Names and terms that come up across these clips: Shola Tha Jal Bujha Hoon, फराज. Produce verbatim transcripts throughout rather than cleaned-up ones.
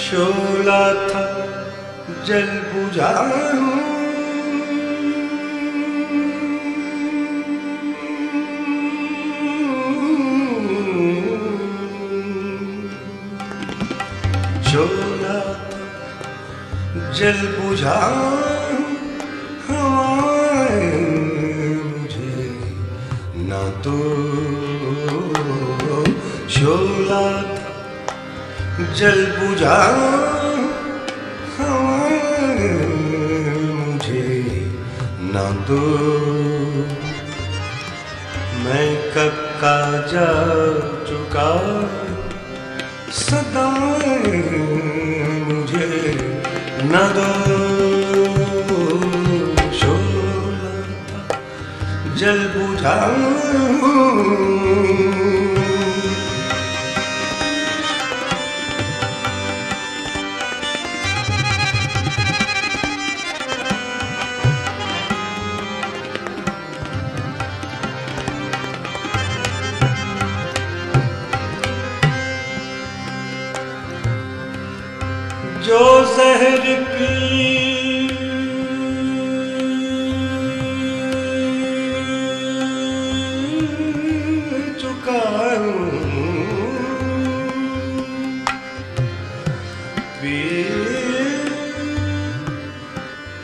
शोला था जल बुझा हूँ, शोला था जल बुझा हूँ, मुझे ना तो शोला जल बुझा मुझे ना दो। मैं कब का जा चुका सदा मुझे ना दो। शोला था जल बुझा जो जहर की चुका हूँ, पी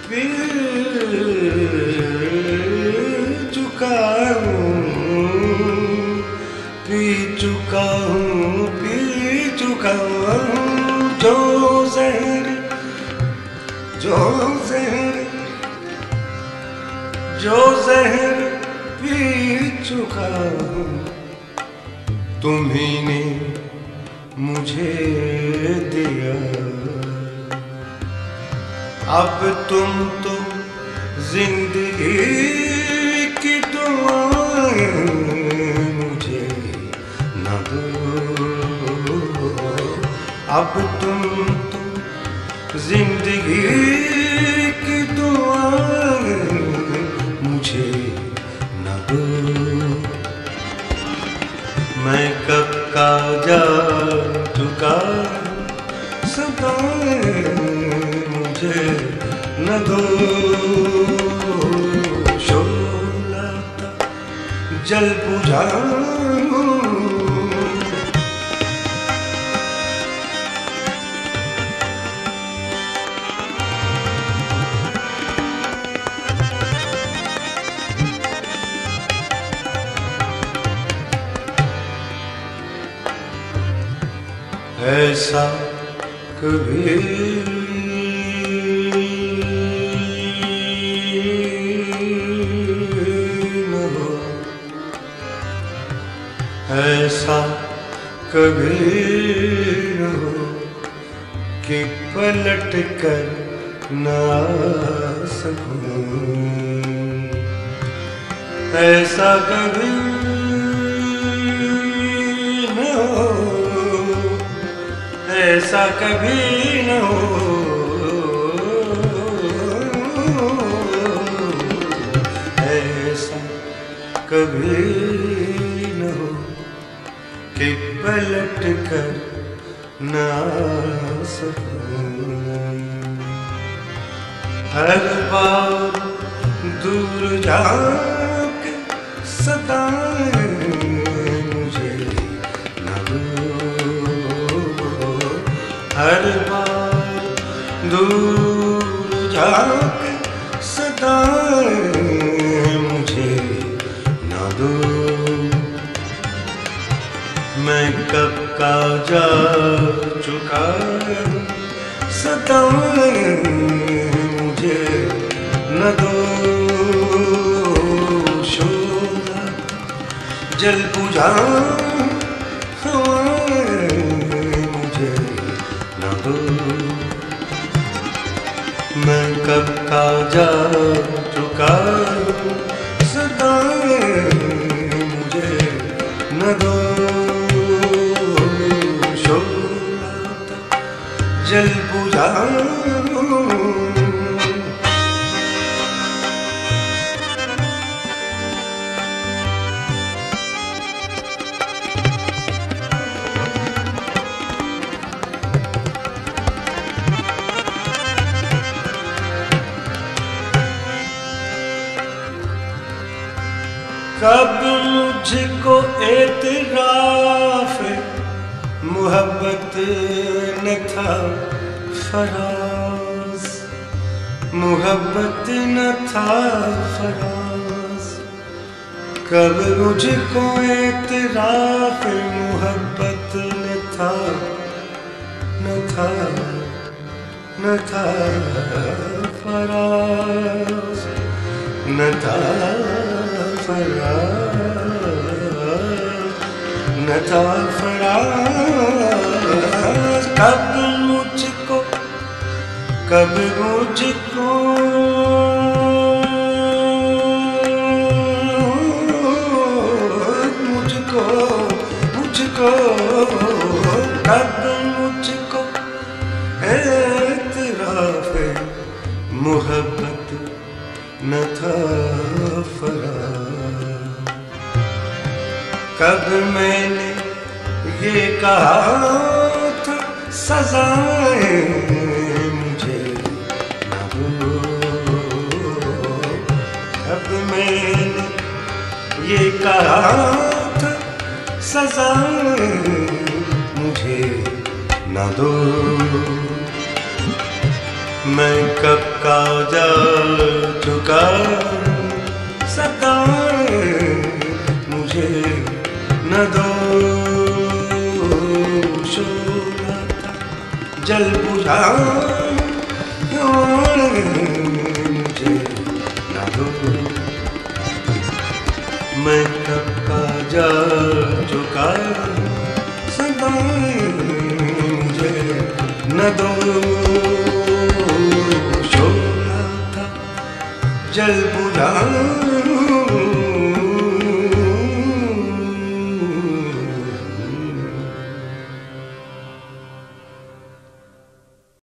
पी चुका हूँ, पी चुका हूँ, पी चुका हूँ। जो जहर, जो जहर, जो जहर पी चुका तुम्हीं ने मुझे दिया। अब तुम तो जिंदगी की दुआ मुझे ना दो। अब तुम तो जिंदगी की दुआ मुझे ना दो। मैं कब का जा चुका सदा मुझे ना दो। शोला था जल बुझा ऐसा कभी न हो, ऐसा कभी न हो कि पलट कर ना सकूं। ऐसा कभी न हो, ऐसा कभी न हो, ऐसा कभी न हो कि पलट कर ना सकूं। हर बार दूर जाके सताए मुझे ना हो, हर बार दूर जाके सताए मुझे ना दो। मैं कब का जा चुका सताए मुझे न दो। शोला जल बुझा मुझे न दो। मैं कब का जा चुका सताए मुझे न दो। जल बुझा हूँ। कब मुझको एतराफ़ मोहब्बत न था फराज, मोहब्बत न था फराज। कब मुझको एतराफ़ मोहब्बत न था, न था, न था फराज, न था न था फराज। कब मुझको, कब मुझको मुझको मुझको कब मुझको एतराफ़ मोहब्बत न था फराज। कब मैंने ये कहा था सजाए मुझे ना हो, कब मैंने ये कहा था सजाए मुझे ना दो। मैं कब का जा चुका सताए मुझे न दो। शोला था जल बुझा मुझे न दो। मैं कब का जा चुका सताए मुझे न दो। शोला था जल बुझा।